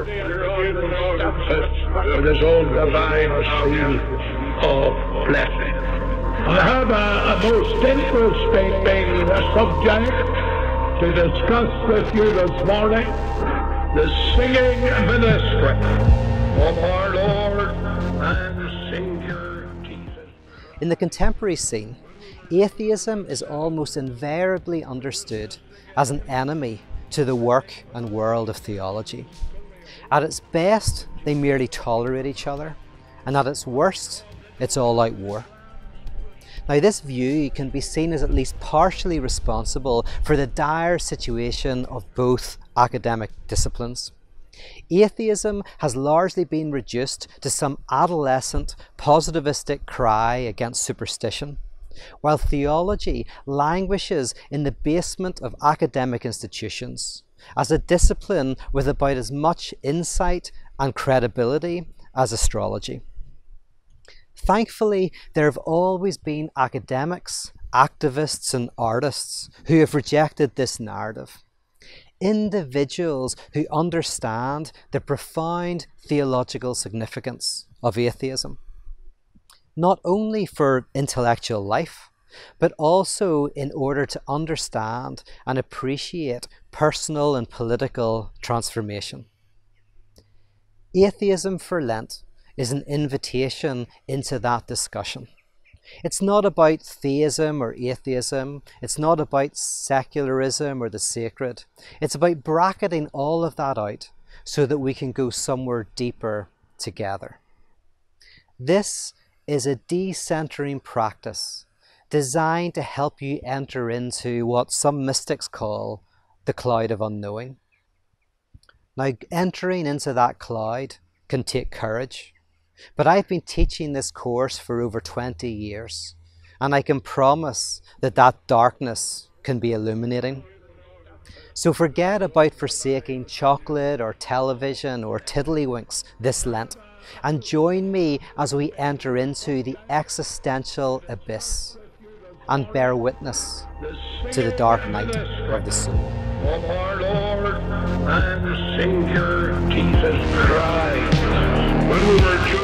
of his own divine seal or blessing. I have a most interesting subject to discuss with you this morning, the singing ministry of our Lord and Savior Jesus. In the contemporary scene, atheism is almost invariably understood as an enemy to the work and world of theology. At its best, they merely tolerate each other, and at its worst, it's all-out war. Now, this view can be seen as at least partially responsible for the dire situation of both academic disciplines. Atheism has largely been reduced to some adolescent, positivistic cry against superstition, while theology languishes in the basement of academic institutions as a discipline with about as much insight and credibility as astrology. Thankfully, there have always been academics, activists and artists who have rejected this narrative. Individuals who understand the profound theological significance of atheism, not only for intellectual life, but also in order to understand and appreciate personal and political transformation. Atheism for Lent is an invitation into that discussion. It's not about theism or atheism. It's not about secularism or the sacred. It's about bracketing all of that out so that we can go somewhere deeper together. This is a decentering practice designed to help you enter into what some mystics call the cloud of unknowing. Now, entering into that cloud can take courage, but I've been teaching this course for over 20 years, and I can promise that that darkness can be illuminating. So forget about forsaking chocolate or television or tiddlywinks this Lent, and join me as we enter into the existential abyss and bear witness to the dark night of the soul. Of our Lord and Savior Jesus Christ.